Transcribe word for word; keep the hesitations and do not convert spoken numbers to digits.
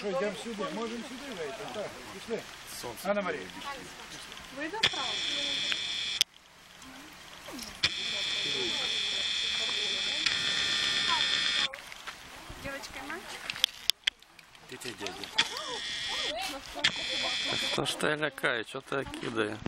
Хорошо, идем сюда. Можем сюда зайти. Так, пошли. Анна Мария. Выйду вправо. Девочка и мальчик. Дети, дядя. Да что я лякаю, что-то я кидаю.